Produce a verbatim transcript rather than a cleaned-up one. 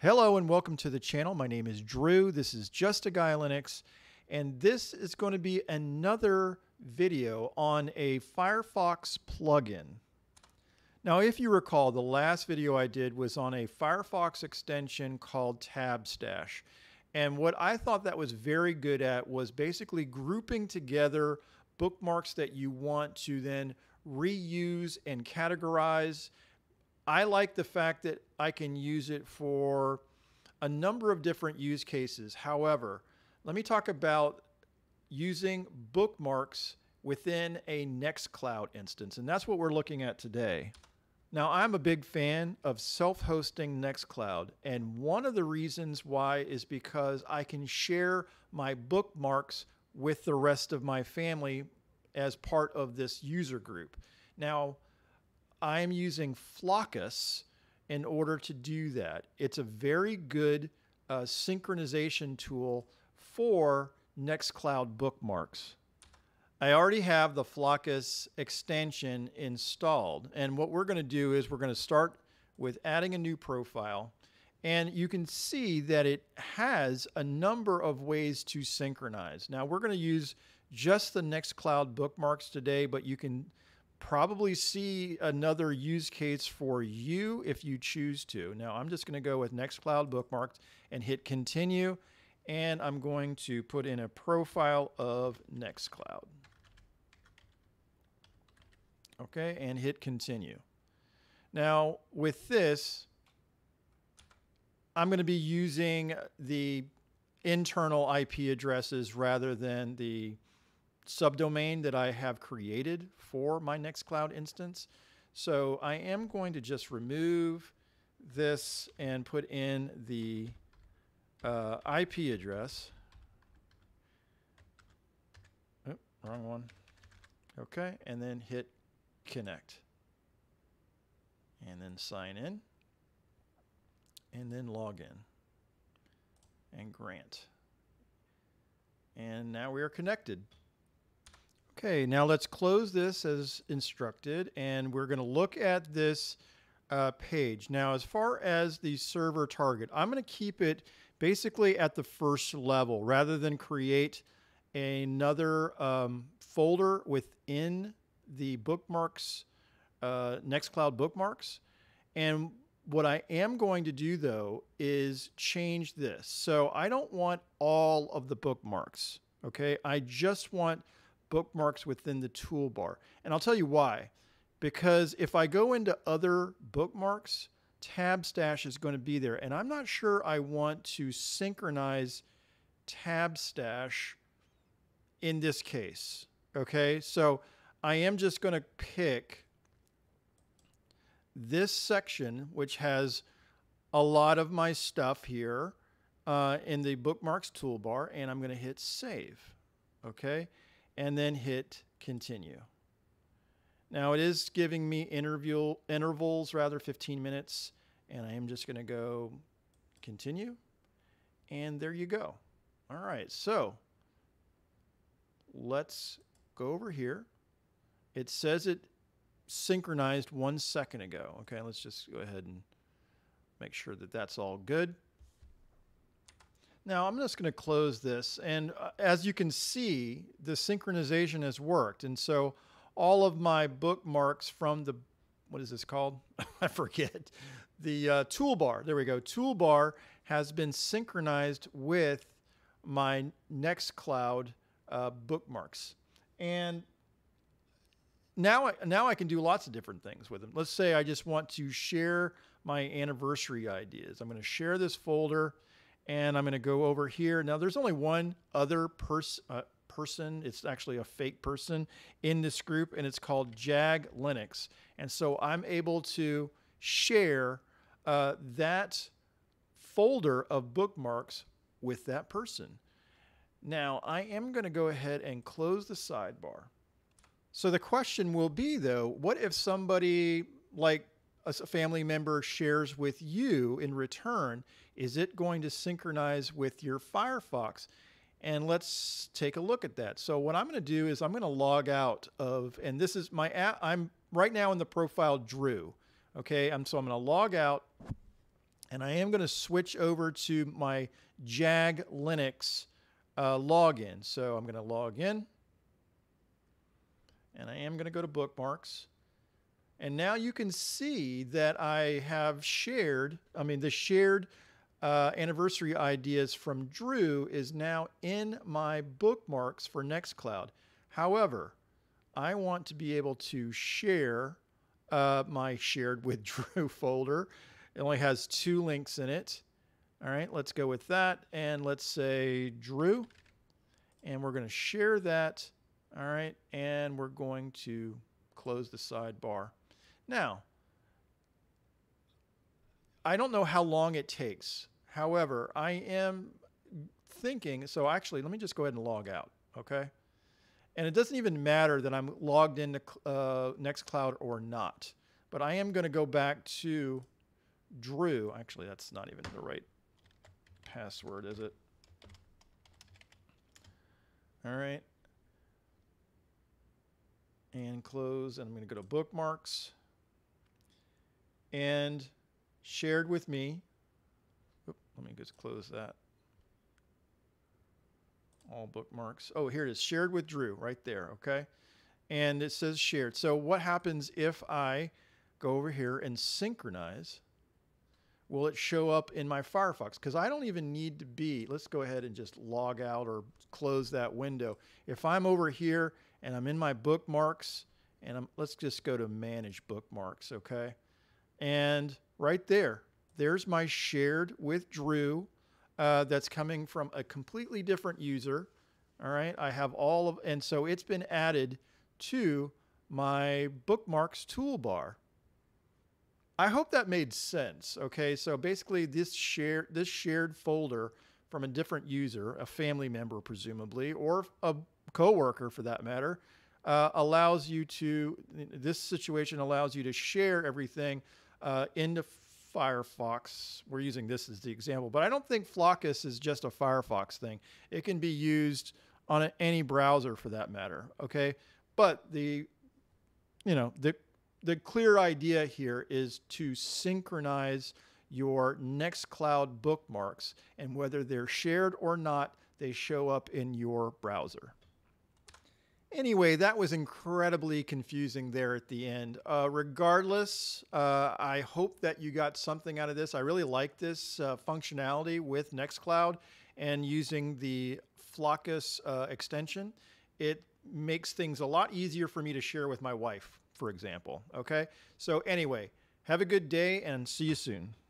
Hello and welcome to the channel. My name is Drew. This is JustAGuy Linux, and this is going to be another video on a Firefox plugin. Now, if you recall, the last video I did was on a Firefox extension called Tab Stash. And what I thought that was very good at was basically grouping together bookmarks that you want to then reuse and categorize. I like the fact that I can use it for a number of different use cases. However, let me talk about using bookmarks within a Nextcloud instance, and that's what we're looking at today. Now, I'm a big fan of self-hosting Nextcloud, and one of the reasons why is because I can share my bookmarks with the rest of my family as part of this user group. Now, I'm using Floccus in order to do that. It's a very good uh, synchronization tool for Nextcloud bookmarks. I already have the Floccus extension installed, and what we're going to do is we're going to start with adding a new profile, and you can see that it has a number of ways to synchronize. Now, we're going to use just the Nextcloud bookmarks today, but you can probably see another use case for you if you choose to. Now, I'm just going to go with Nextcloud bookmarks and hit continue, and I'm going to put in a profile of Nextcloud. Okay, and hit continue. Now, with this, I'm going to be using the internal I P addresses rather than the subdomain that I have created for my Nextcloud instance. So I am going to just remove this and put in the uh, I P address. Oh, wrong one. Okay, and then hit connect. And then sign in. And then log in. And grant. And now we are connected. Okay, now let's close this as instructed, and we're going to look at this uh, page. Now, as far as the server target, I'm going to keep it basically at the first level rather than create another um, folder within the bookmarks, uh, Nextcloud bookmarks. And what I am going to do, though, is change this. So I don't want all of the bookmarks, okay? I just want bookmarks within the toolbar. And I'll tell you why. Because if I go into other bookmarks, Tab Stash is going to be there. And I'm not sure I want to synchronize Tab Stash in this case. Okay, so I am just going to pick this section, which has a lot of my stuff here uh, in the bookmarks toolbar, and I'm going to hit save. Okay. And then hit continue. Now it is giving me interval, intervals, rather fifteen minutes, and I am just gonna go continue, and there you go. All right, so let's go over here. It says it synchronized one second ago. Okay, let's just go ahead and make sure that that's all good. Now, I'm just going to close this, and uh, as you can see, the synchronization has worked, and so all of my bookmarks from the, what is this called? I forget. The uh, toolbar, there we go, toolbar has been synchronized with my Nextcloud uh, bookmarks. And now I, now I can do lots of different things with them. Let's say I just want to share my anniversary ideas. I'm going to share this folder. And I'm going to go over here. Now, there's only one other pers uh, person. It's actually a fake person in this group, and it's called Jag Linux. And so I'm able to share uh, that folder of bookmarks with that person. Now, I am going to go ahead and close the sidebar. So the question will be, though, what if somebody like a family member shares with you in return? Is it going to synchronize with your Firefox? And let's take a look at that. So what I'm going to do is I'm going to log out of, and this is my app, I'm right now in the profile Drew. Okay, I'm, so I'm going to log out, And I am going to switch over to my Jag Linux uh, login. So I'm going to log in. And I am going to go to bookmarks. And now you can see that I have shared, I mean, the shared uh, anniversary ideas from Drew is now in my bookmarks for Nextcloud. However, I want to be able to share uh, my shared with Drew folder. It only has two links in it. All right, let's go with that. And let's say Drew. And we're going to share that. All right, and we're going to close the sidebar. Now, I don't know how long it takes. However, I am thinking, so actually, let me just go ahead and log out, okay? And it doesn't even matter that I'm logged into uh, Nextcloud or not, but I am going to go back to Drew. Actually, that's not even the right password, is it? All right. And close, and I'm going to go to bookmarks and shared with me. Oops, let me just close that. All bookmarks. Oh, here it is. Shared with Drew right there. Okay. And it says shared. So what happens if I go over here and synchronize? Will it show up in my Firefox? Because I don't even need to be, let's go ahead and just log out or close that window. If I'm over here and I'm in my bookmarks, and I'm, let's just go to manage bookmarks, okay? And right there, there's my shared with Drew uh, that's coming from a completely different user, all right? I have all of, and so it's been added to my bookmarks toolbar. I hope that made sense, okay? So basically this, share, this shared folder from a different user, a family member presumably, or a coworker for that matter, uh, allows you to, this situation allows you to share everything uh, into Firefox. We're using this as the example, but I don't think Floccus is just a Firefox thing. It can be used on a, any browser for that matter, okay? But the, you know, the, The clear idea here is to synchronize your Nextcloud bookmarks, and whether they're shared or not, they show up in your browser. Anyway, that was incredibly confusing there at the end. Uh, regardless, uh, I hope that you got something out of this. I really like this uh, functionality with Nextcloud and using the Floccus uh, extension. It makes things a lot easier for me to share with my wife, for example. Okay. So anyway, have a good day and see you soon.